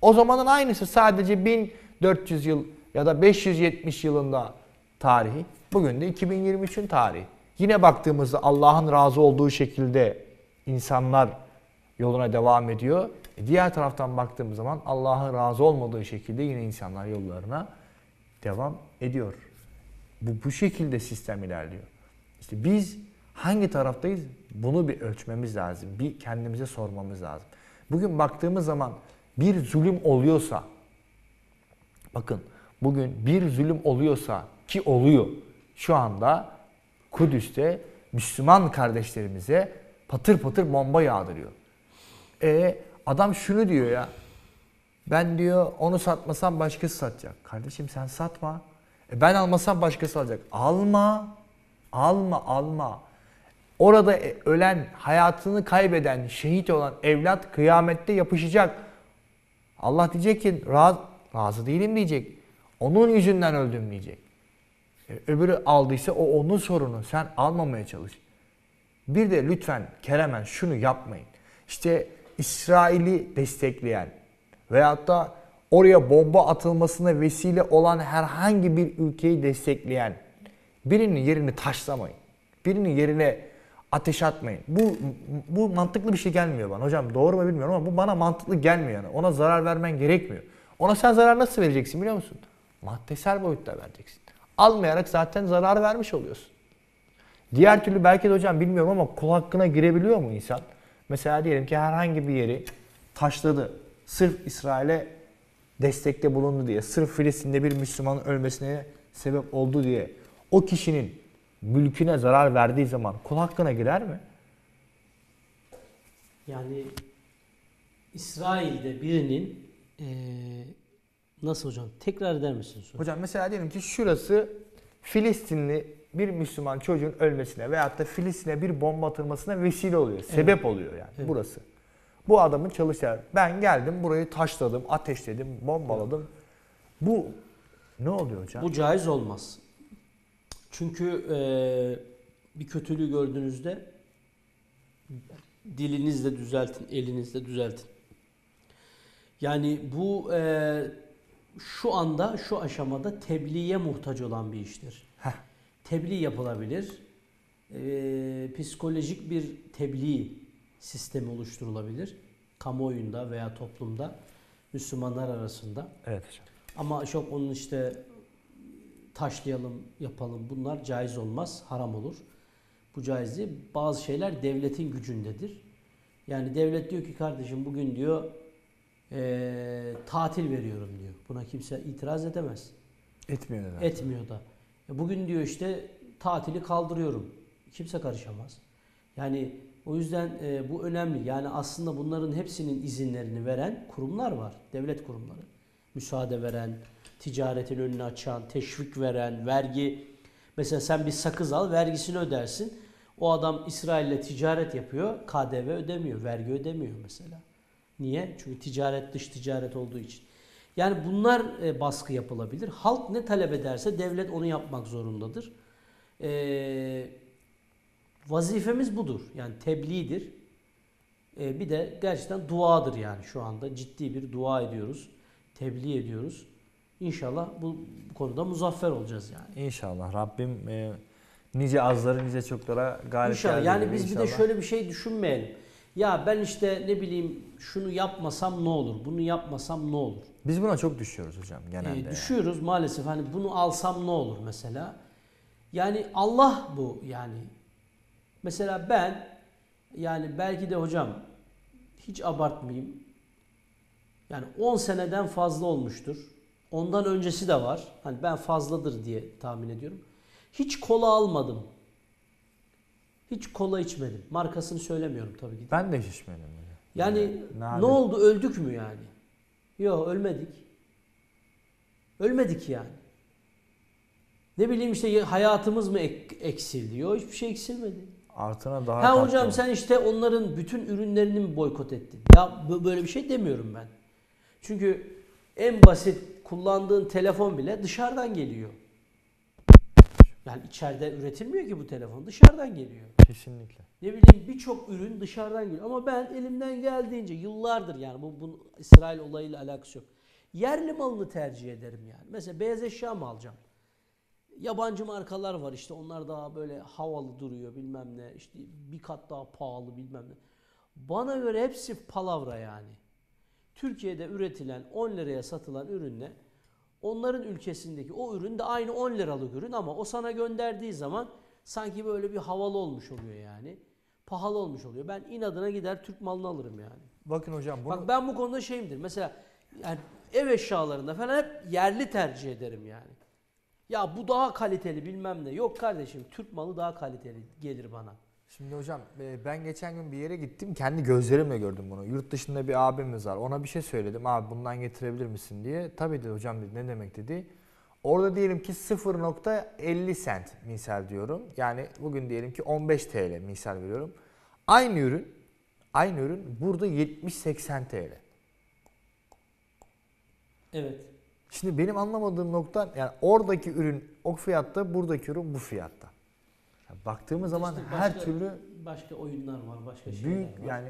O zamanın aynısı sadece 1400 yıl ya da 570 yılında tarihi. Bugün de 2023'ün tarihi. Yine baktığımızda Allah'ın razı olduğu şekilde insanlar yoluna devam ediyor. Diğer taraftan baktığımız zaman Allah'ın razı olmadığı şekilde yine insanlar yollarına devam ediyor. Bu şekilde sistem ilerliyor. İşte biz hangi taraftayız? Bunu bir ölçmemiz lazım. Bir kendimize sormamız lazım. Bugün baktığımız zaman bir zulüm oluyorsa, bakın bugün bir zulüm oluyorsa ki oluyor. Şu anda Kudüs'te Müslüman kardeşlerimize patır patır bomba yağdırıyor. Adam şunu diyor ya, ben diyor onu satmasam başkası satacak. Kardeşim sen satma. Ben almasam başkası alacak. Alma. Orada ölen, hayatını kaybeden, şehit olan evlat kıyamette yapışacak. Allah diyecek ki razı değilim diyecek. Onun yüzünden öldüm diyecek. Öbürü aldıysa o onun sorunu. Sen almamaya çalış. Bir de lütfen keremen şunu yapmayın. İşte İsrail'i destekleyen veyahut da oraya bomba atılmasına vesile olan herhangi bir ülkeyi destekleyen birinin yerini taşlamayın. Birinin yerine ateş atmayın. Bu mantıklı bir şey gelmiyor bana. Hocam doğru mu bilmiyorum ama bu bana mantıklı gelmiyor. Yani ona zarar vermen gerekmiyor. Ona sen zarar nasıl vereceksin biliyor musun? Maddesel boyutta vereceksin. Almayarak zaten zarar vermiş oluyorsun. Diğer türlü belki de hocam bilmiyorum ama kul hakkına girebiliyor mu insan? Mesela diyelim ki herhangi bir yeri taşladı. Sırf İsrail'e destekte bulundu diye, sırf Filistin'de bir Müslümanın ölmesine sebep oldu diye o kişinin mülküne zarar verdiği zaman kul hakkına girer mi? Yani İsrail'de birinin Nasıl hocam? Tekrar eder misiniz? Hocam mesela diyelim ki şurası Filistinli bir Müslüman çocuğun ölmesine veyahut da Filistin'e bir bomba atılmasına vesile oluyor. Sebep oluyor yani burası. Bu adamın çalıştığı. Ben geldim burayı taşladım, ateşledim, bombaladım. Bu ne oluyor hocam? Bu caiz olmaz. Çünkü bir kötülüğü gördüğünüzde dilinizle düzeltin, elinizle düzeltin. Yani bu şu anda, şu aşamada tebliğe muhtaç olan bir iştir. Heh. Tebliğ yapılabilir. Psikolojik bir tebliğ sistemi oluşturulabilir. Kamuoyunda veya toplumda, Müslümanlar arasında. Evet hocam. Ama çok onun işte taşlayalım, yapalım, bunlar caiz olmaz, haram olur. Bu caiz değil. Bazı şeyler devletin gücündedir. Yani devlet diyor ki kardeşim bugün diyor tatil veriyorum diyor. Buna kimse itiraz edemez. Etmiyor da. Etmiyor da. Bugün diyor işte tatili kaldırıyorum. Kimse karışamaz. Yani o yüzden bu önemli. Yani aslında bunların hepsinin izinlerini veren kurumlar var. Devlet kurumları. Müsaade veren, ticaretin önünü açan, teşvik veren, vergi. Mesela sen bir sakız al, vergisini ödersin. O adam İsrail'le ticaret yapıyor, KDV ödemiyor, vergi ödemiyor mesela. Niye? Çünkü ticaret dış ticaret olduğu için. Yani bunlar baskı yapılabilir. Halk ne talep ederse devlet onu yapmak zorundadır. Vazifemiz budur. Yani tebliğdir. Bir de gerçekten duadır yani şu anda. Ciddi bir dua ediyoruz. Tebliğ ediyoruz. İnşallah bu konuda muzaffer olacağız yani. İnşallah. Rabbim nice azları nice çoklara galip geldi. Yani biz bir de şöyle bir şey düşünmeyelim. Ya ben işte ne bileyim şunu yapmasam ne olur, bunu yapmasam ne olur? Biz buna çok düşüyoruz hocam genelde. Düşüyoruz yani. Maalesef. Hani bunu alsam ne olur mesela? Yani Allah bu yani. Mesela ben yani belki de hocam hiç abartmayayım. Yani 10 seneden fazla olmuştur. Ondan öncesi de var. Hani ben fazladır diye tahmin ediyorum. Hiç kola almadım. Hiç kola içmedim. Markasını söylemiyorum tabii ki. Ben de hiç içmedim. Yani ne oldu? Öldük mü yani? Yok, ölmedik. Ölmedik yani. Ne bileyim işte hayatımız mı eksildi? Yok, hiçbir şey eksilmedi. Artına daha tatlı. Ha hocam sen işte onların bütün ürünlerini mi boykot ettin? Ya böyle bir şey demiyorum ben. Çünkü en basit kullandığın telefon bile dışarıdan geliyor. Yani içeride üretilmiyor ki bu telefon. Dışarıdan geliyor. Kesinlikle. Ne bileyim birçok ürün dışarıdan geliyor. Ama ben elimden geldiğince yıllardır yani bu İsrail olayıyla alakası yok. Yerli malını tercih ederim yani. Mesela beyaz eşya mı alacağım? Yabancı markalar var işte onlar daha böyle havalı duruyor bilmem ne. İşte bir kat daha pahalı bilmem ne. Bana göre hepsi palavra yani. Türkiye'de üretilen 10 liraya satılan ürünle onların ülkesindeki o ürün de aynı 10 liralık ürün ama o sana gönderdiği zaman sanki böyle bir havalı olmuş oluyor yani. Pahalı olmuş oluyor. Ben inadına gider Türk malını alırım yani. Bakın hocam. Bak ben bu konuda şeyimdir. Mesela yani ev eşyalarında falan hep yerli tercih ederim yani. Ya bu daha kaliteli bilmem ne. Yok kardeşim Türk malı daha kaliteli gelir bana. Şimdi hocam ben geçen gün bir yere gittim. Kendi gözlerimle gördüm bunu. Yurt dışında bir abimiz var. Ona bir şey söyledim. Abi bundan getirebilir misin diye. Tabii dedi hocam dedi. Ne demek dedi. Orada diyelim ki 0,50 cent misal diyorum. Yani bugün diyelim ki 15 TL misal veriyorum. Aynı ürün burada 70-80 TL. Evet. Şimdi benim anlamadığım nokta yani oradaki ürün o fiyatta, buradaki ürün bu fiyatta. Baktığımız zaman işte her türlü başka oyunlar var, başka şeyler büyük, var. Yani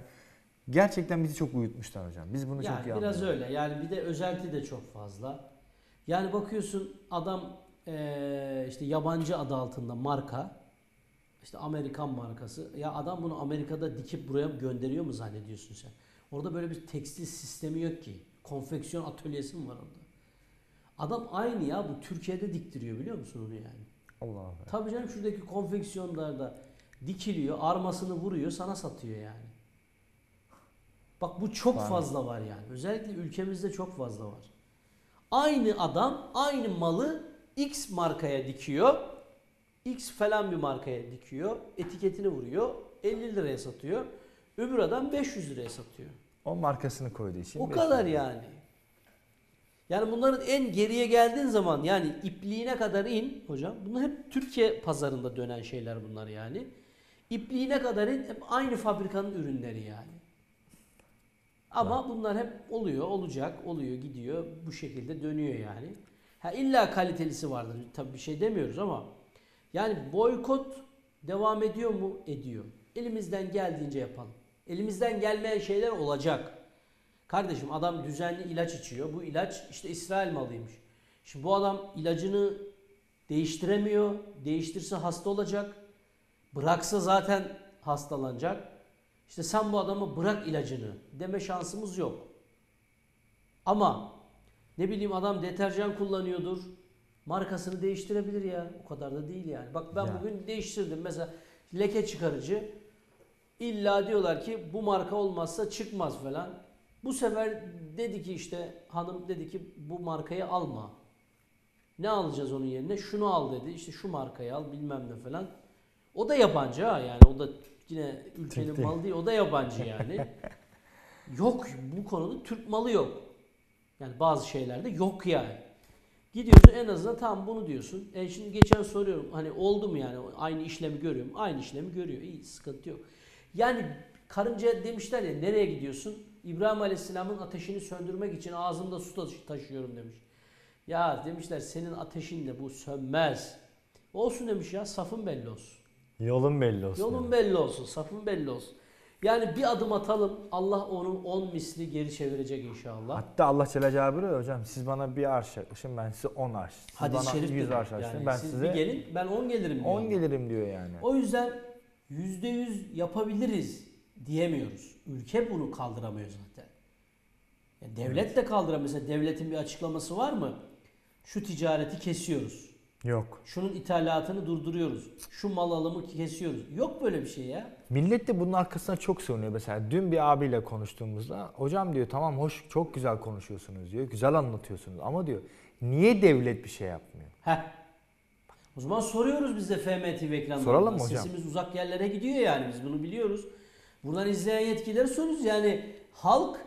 gerçekten bizi çok uyutmuşlar hocam. Biz bunu yani çok iyi anlıyoruz. Biraz öyle. Yani bir de özenti de çok fazla. Yani bakıyorsun adam işte yabancı adı altında marka, işte Amerikan markası. Ya adam bunu Amerika'da dikip buraya gönderiyor mu zannediyorsun sen? Orada böyle bir tekstil sistemi yok ki. Konfeksiyon atölyesi mi var orada? Adam aynı ya bu Türkiye'de diktiriyor biliyor musun onu yani? Allah Allah. Tabii canım şuradaki konfeksiyonlarda dikiliyor, armasını vuruyor, sana satıyor yani. Bak bu çok fazla var yani. Özellikle ülkemizde çok fazla var. Aynı adam, aynı malı X markaya dikiyor, X falan bir markaya dikiyor, etiketini vuruyor, 50 liraya satıyor. Öbür adam 500 liraya satıyor. O markasını koyduğu için. O kadar yani. Yani bunların en geriye geldiğin zaman yani ipliğine kadar in hocam. Bunlar hep Türkiye pazarında dönen şeyler bunlar yani. İpliğine kadar in hep aynı fabrikanın ürünleri yani. Ama evet, bunlar hep oluyor, olacak, oluyor, gidiyor. Bu şekilde dönüyor yani. Ha, illa kalitelisi vardır. Tabii bir şey demiyoruz ama yani boykot devam ediyor mu? Ediyor. Elimizden geldiğince yapalım. Elimizden gelmeyen şeyler olacak. Kardeşim adam düzenli ilaç içiyor. Bu ilaç işte İsrail malıymış. Şimdi bu adam ilacını değiştiremiyor. Değiştirse hasta olacak. Bıraksa zaten hastalanacak. İşte sen bu adamı bırak ilacını deme şansımız yok. Ama ne bileyim adam deterjan kullanıyordur. Markasını değiştirebilir ya. O kadar da değil yani. Bak ben ya, bugün değiştirdim. Mesela leke çıkarıcı. İlla diyorlar ki bu marka olmazsa çıkmaz falan. Bu sefer dedi ki işte hanım dedi ki bu markayı alma. Ne alacağız onun yerine? Şunu al dedi. İşte şu markayı al bilmem ne falan. O da yabancı ha yani. O da yine ülkenin malı değil. O da yabancı yani. Yok bu konuda Türk malı yok. Yani bazı şeylerde yok yani. Gidiyorsun en azından tam bunu diyorsun. Şimdi geçen soruyorum hani oldu mu yani aynı işlemi görüyorum. Aynı işlemi görüyor. İyi sıkıntı yok. Yani karınca demişler ya nereye gidiyorsun? İbrahim Aleyhisselam'ın ateşini söndürmek için ağzımda su taşıyorum demiş. Ya demişler senin ateşinle bu sönmez. Olsun demiş ya safın belli olsun. Yolun belli olsun. Yolun yani belli olsun, safın belli olsun. Yani bir adım atalım Allah onu 10 misli geri çevirecek inşallah. Hatta Allah Teala buyuruyor hocam siz bana bir arş yaklaşın ben size 10 arş. Hadis-i Şerif 100 arş yani, ben siz size bir gelin ben 10 gelirim diyor. 10 gelirim diyor yani. O yüzden %100 yapabiliriz diyemiyoruz. Ülke bunu kaldıramıyor zaten. Yani devlet de kaldıramıyor. Mesela devletin bir açıklaması var mı? Şu ticareti kesiyoruz. Yok. Şunun ithalatını durduruyoruz. Şu mal alımı kesiyoruz. Yok böyle bir şey ya. Millet de bunun arkasına çok sığınıyor. Mesela dün bir abiyle konuştuğumuzda hocam diyor tamam hoş çok güzel konuşuyorsunuz diyor. Güzel anlatıyorsunuz ama diyor niye devlet bir şey yapmıyor? Heh. O zaman soruyoruz biz de FM TV ekranlarında. Soralım mı hocam? Sesimiz uzak yerlere gidiyor yani biz bunu biliyoruz. Buradan izleyen yetkilileri soruyoruz yani halk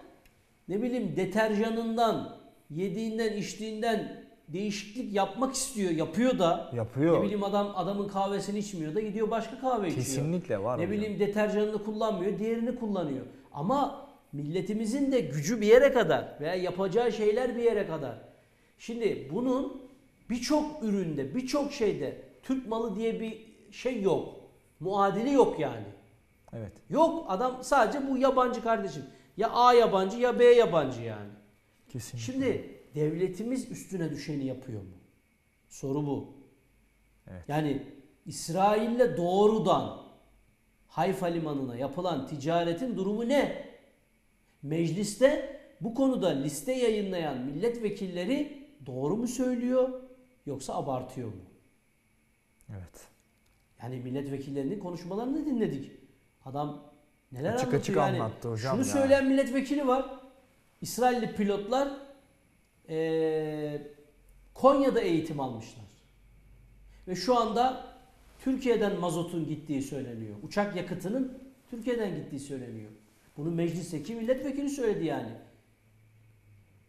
ne bileyim deterjanından, yediğinden, içtiğinden değişiklik yapmak istiyor, yapıyor da. Yapıyor. Ne bileyim adamın kahvesini içmiyor da gidiyor başka kahve içiyor. Kesinlikle var. Ne bileyim deterjanını kullanmıyor, diğerini kullanıyor. Ama milletimizin de gücü bir yere kadar veya yapacağı şeyler bir yere kadar. Şimdi bunun birçok üründe, birçok şeyde Türk malı diye bir şey yok. Muadili yok yani. Evet. Yok adam sadece bu yabancı kardeşim. Ya A yabancı ya B yabancı yani. Kesinlikle. Şimdi devletimiz üstüne düşeni yapıyor mu? Soru bu. Evet. Yani İsrail'le doğrudan Hayfa limanına yapılan ticaretin durumu ne? Mecliste bu konuda liste yayınlayan milletvekilleri doğru mu söylüyor yoksa abartıyor mu? Evet. Yani milletvekillerinin konuşmalarını dinledik. Adam neler açık anlatıyor açık yani. Anlattı hocam şunu söyleyen milletvekili var. İsrailli pilotlar Konya'da eğitim almışlar. Ve şu anda Türkiye'den mazotun gittiği söyleniyor. Uçak yakıtının Türkiye'den gittiği söyleniyor. Bunu meclisteki milletvekili söyledi yani.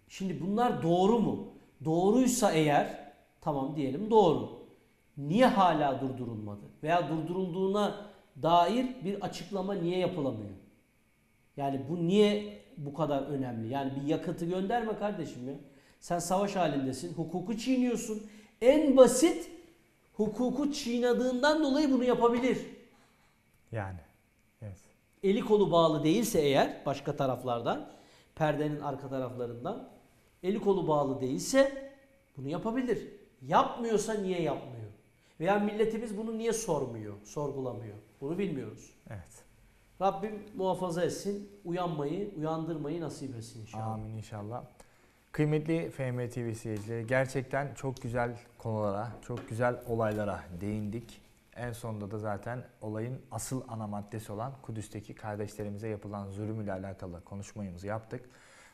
Şimdi bunlar doğru mu? Doğruysa eğer tamam diyelim doğru. Niye hala durdurulmadı? Veya durdurulduğuna dair bir açıklama niye yapılamıyor? Yani bu niye bu kadar önemli? Yani bir yakıtı gönderme kardeşim ya. Sen savaş halindesin, hukuku çiğniyorsun. En basit hukuku çiğnadığından dolayı bunu yapabilir. Yani. Evet. Eli kolu bağlı değilse eğer başka taraflardan, perdenin arka taraflarından eli kolu bağlı değilse bunu yapabilir. Yapmıyorsa niye yapmıyor? Veya milletimiz bunu niye sormuyor, sorgulamıyor? Bunu bilmiyoruz. Evet. Rabbim muhafaza etsin, uyanmayı, uyandırmayı nasip etsin inşallah. Amin inşallah. Kıymetli FM TV seyircileri, gerçekten çok güzel konulara, çok güzel olaylara değindik. En sonunda da zaten olayın asıl ana maddesi olan Kudüs'teki kardeşlerimize yapılan zulüm ile alakalı konuşmayımızı yaptık.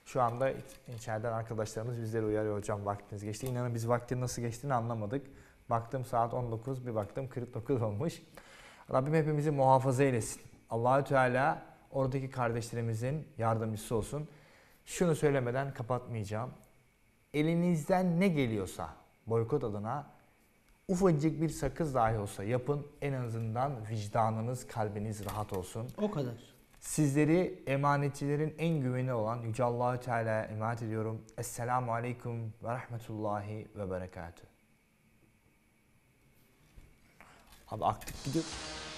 Şu anda içeriden arkadaşlarımız bizleri uyarıyor hocam vaktiniz geçti. İnanın biz vaktin nasıl geçtiğini anlamadık. Baktım saat 19, bir baktım 49 olmuş. Rabbim hepimizi muhafaza eylesin. Allahu Teala oradaki kardeşlerimizin yardımcısı olsun. Şunu söylemeden kapatmayacağım. elinizden ne geliyorsa boykot adına ufacık bir sakız dahi olsa yapın. En azından vicdanınız, kalbiniz rahat olsun. O kadar. Sizleri emanetçilerin en güveni olan Yüce Allahu Teala'ya emanet ediyorum. Esselamu Aleyküm ve Rahmetullahi ve Berekatüh. Abi aktif gidiyor.